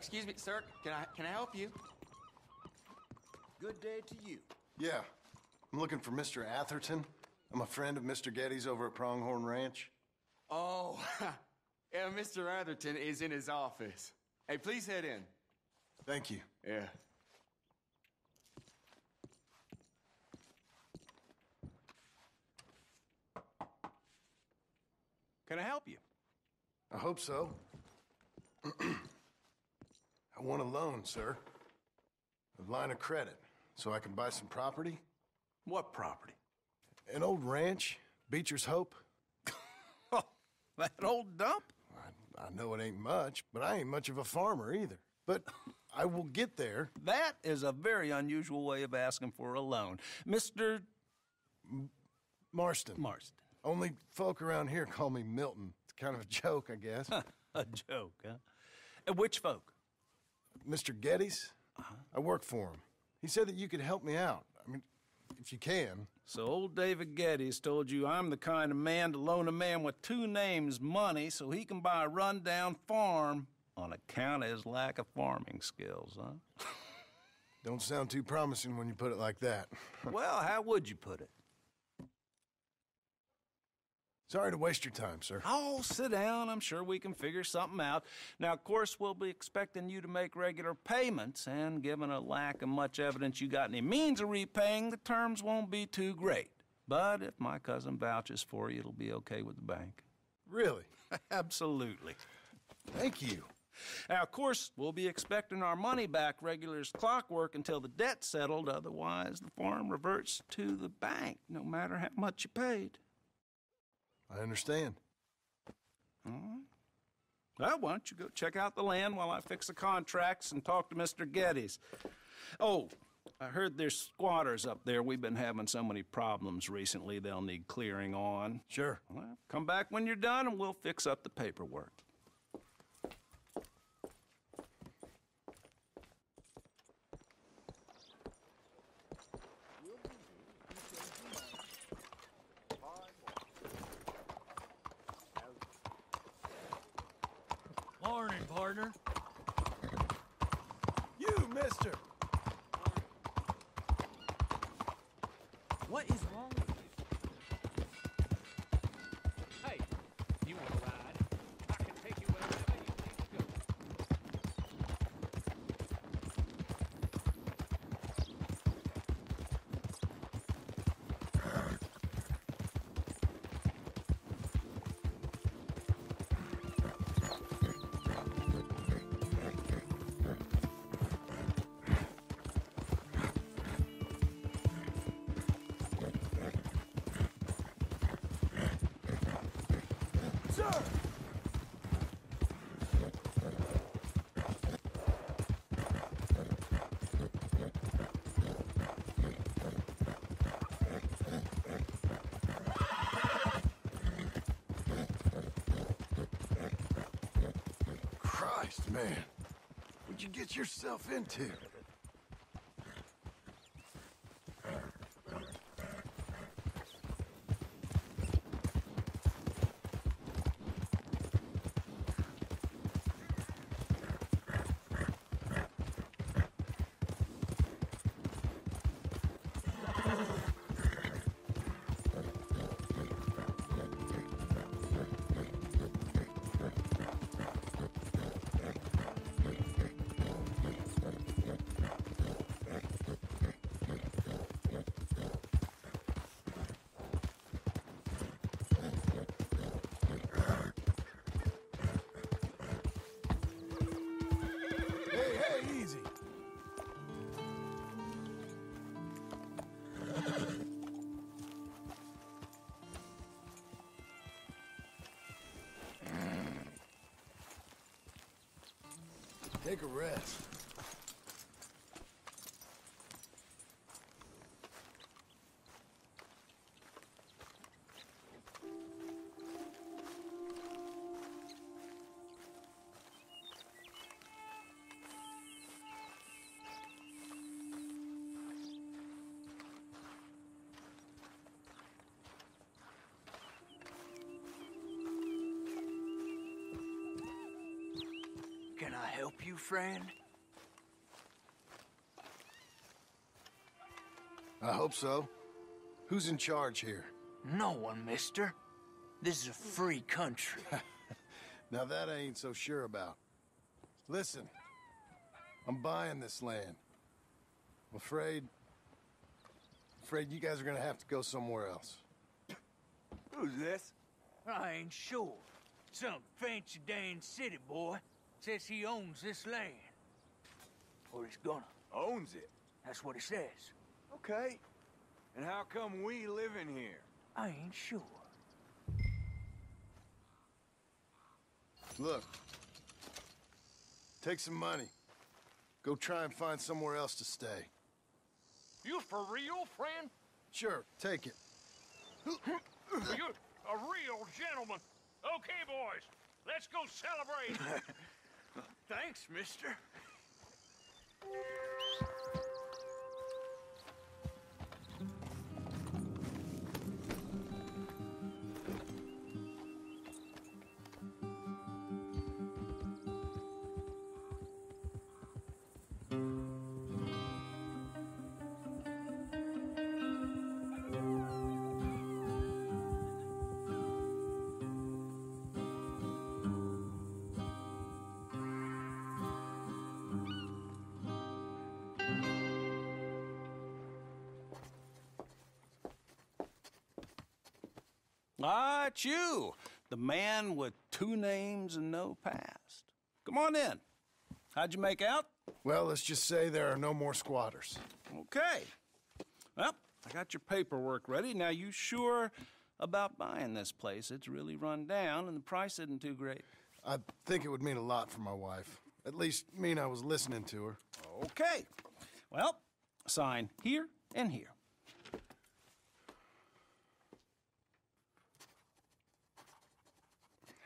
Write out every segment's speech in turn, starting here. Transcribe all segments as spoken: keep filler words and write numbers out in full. excuse me, sir. Can I can I help you? Good day to you. Yeah. I'm looking for Mister Atherton. I'm a friend of Mister Geddes over at Pronghorn Ranch. Oh, yeah, Mister Atherton is in his office. Hey, please head in. Thank you. Yeah. Can I help you? I hope so. I want a loan, sir. A line of credit, so I can buy some property. What property? An old ranch, Beecher's Hope. Oh, that old dump? I, I know it ain't much, but I ain't much of a farmer either. But I will get there. That is a very unusual way of asking for a loan. Mister M- Marston. Marston. Only folk around here call me Milton. It's kind of a joke, I guess. A joke, huh? And which folk? Mister Geddes. Uh-huh. I work for him. He said that you could help me out. I mean, if you can. So old David Geddes told you I'm the kind of man to loan a man with two names money so he can buy a run-down farm on account of his lack of farming skills, huh? Don't sound too promising when you put it like that. Well, how would you put it? Sorry to waste your time, sir. Oh, sit down. I'm sure we can figure something out. Now, of course, we'll be expecting you to make regular payments, and given a lack of much evidence you got any means of repaying, the terms won't be too great. But if my cousin vouches for you, it'll be okay with the bank. Really? Absolutely. Thank you. Now, of course, we'll be expecting our money back regular as clockwork until the debt's settled. Otherwise, the farm reverts to the bank, no matter how much you paid. I understand. All right. Well, why don't you go check out the land while I fix the contracts and talk to Mister Geddes. Oh, I heard there's squatters up there. We've been having so many problems recently they'll need clearing on. Sure. Well, come back when you're done and we'll fix up the paperwork. Morning, partner. You, mister! What is wrong with you? Hey, you want to ride? I can take you wherever you need to go. Man, what'd you get yourself into? Take a rest. Can I help you, friend? I hope so. Who's in charge here? No one, mister. This is a free country. Now that I ain't so sure about. Listen, I'm buying this land. I'm afraid... afraid you guys are gonna have to go somewhere else. Who's this? I ain't sure. Some fancy Dan city boy says he owns this land. Or he's gonna. Owns it? That's what he says. Okay. And how come we live in here? I ain't sure. Look. Take some money. Go try and find somewhere else to stay. You for real, friend? Sure, take it. You're a real gentleman. Okay, boys, let's go celebrate. Thanks, mister. Ah, it's you, the man with two names and no past. Come on in. How'd you make out? Well, let's just say there are no more squatters. Okay. Well, I got your paperwork ready. Now, you sure about buying this place? It's really run down, and the price isn't too great. I think it would mean a lot for my wife. At least mean I was listening to her. Okay. Well, sign here and here.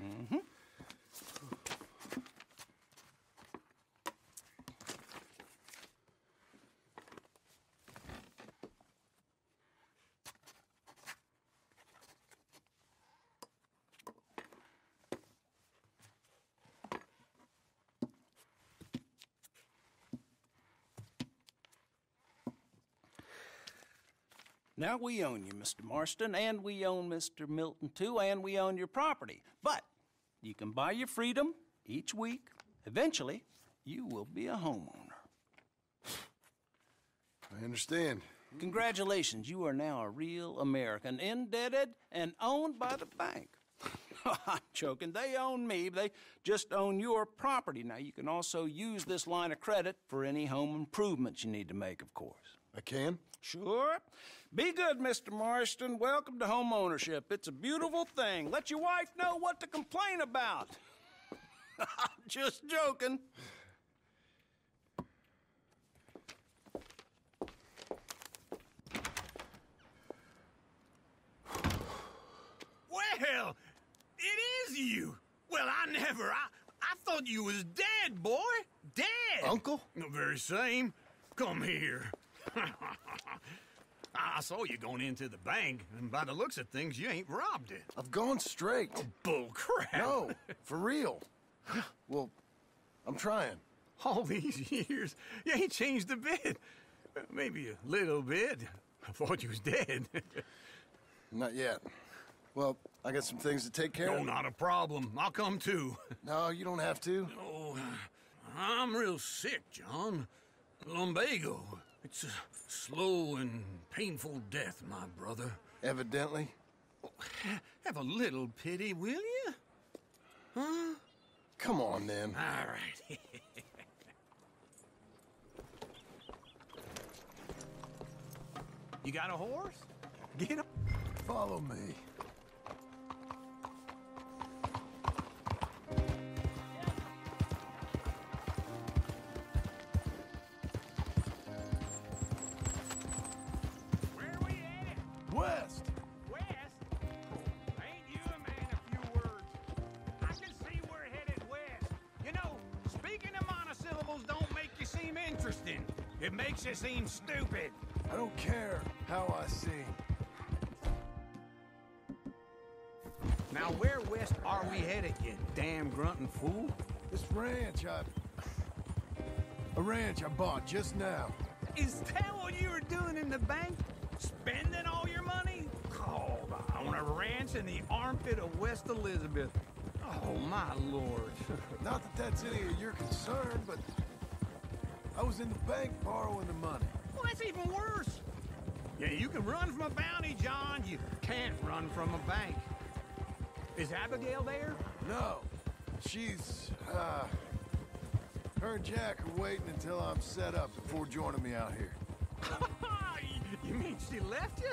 Mm-hmm. Now we own you, Mister Marston, and we own Mister Milton, too, and we own your property. But you can buy your freedom each week. Eventually, you will be a homeowner. I understand. Congratulations, you are now a real American, indebted and owned by the bank. I'm joking, they own me, they just own your property. Now, you can also use this line of credit for any home improvements you need to make, of course. I can? Sure. Be good, Mister Marston. Welcome to home ownership. It's a beautiful thing. Let your wife know what to complain about. I'm just joking. Well, it is you. Well, I never. I, I thought you was dead, boy. Dead. Uncle? The very same. Come here. I saw you going into the bank, and by the looks of things, you ain't robbed it. I've gone straight. Oh, bull crap. No, for real. Well, I'm trying. All these years, you ain't changed a bit. Maybe a little bit. I thought you was dead. Not yet. Well, I got some things to take care no, of. No, not a problem. I'll come too. No, you don't have to. No, I'm real sick, John. Lumbago. It's a slow and painful death, my brother. Evidently. Oh, have a little pity, will you? Huh? Come on, then. All right. You got a horse? Get him. Follow me. West! West? Ain't you a man of few words? I can see we're headed west. You know, speaking in monosyllables don't make you seem interesting. It makes you seem stupid. I don't care how I seem. Now, where west are we headed, you damn grunting fool? This ranch, I... A ranch I bought just now. Is that what you were doing in the bank? Spending all your money? Oh, on a ranch in the armpit of West Elizabeth. Oh, my Lord. Not that that's any of your concern, but I was in the bank borrowing the money. Well, that's even worse. Yeah, you can run from a bounty, John. You can't run from a bank. Is Abigail there? No. She's, uh... her and Jack are waiting until I'm set up before joining me out here. You mean she left you?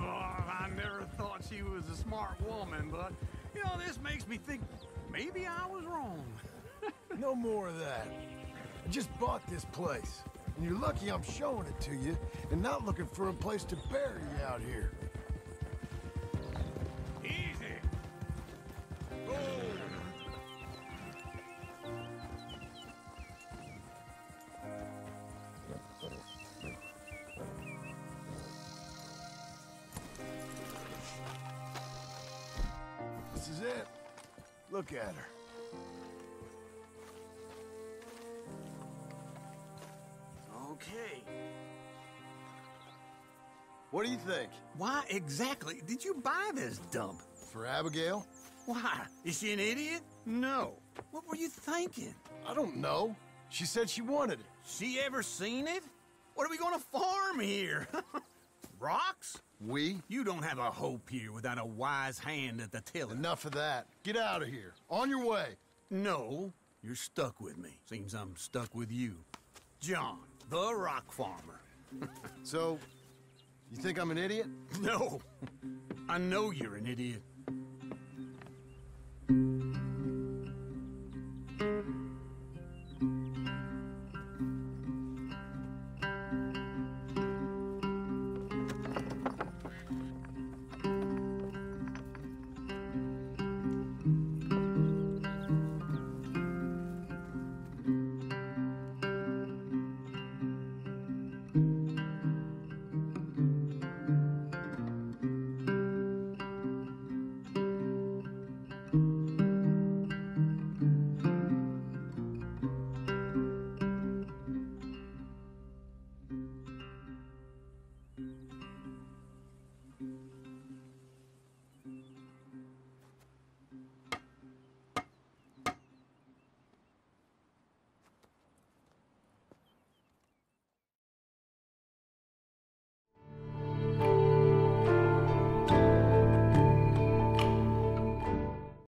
Oh, I never thought she was a smart woman, but, you know, this makes me think maybe I was wrong. No more of that. I just bought this place, and you're lucky I'm showing it to you and not looking for a place to bury you out here. Easy. Oh. This is it. Look at her. Okay. What do you think? Why exactly did you buy this dump? For Abigail? Why? Is she an idiot? No. What were you thinking? I don't know. She said she wanted it. She ever seen it? What are we gonna farm here? Rocks? We? You don't have a hope here without a wise hand at the tiller. Enough of that. Get out of here. On your way. No, you're stuck with me. Seems I'm stuck with you. John, the rock farmer. So, you think I'm an idiot? No. I know you're an idiot.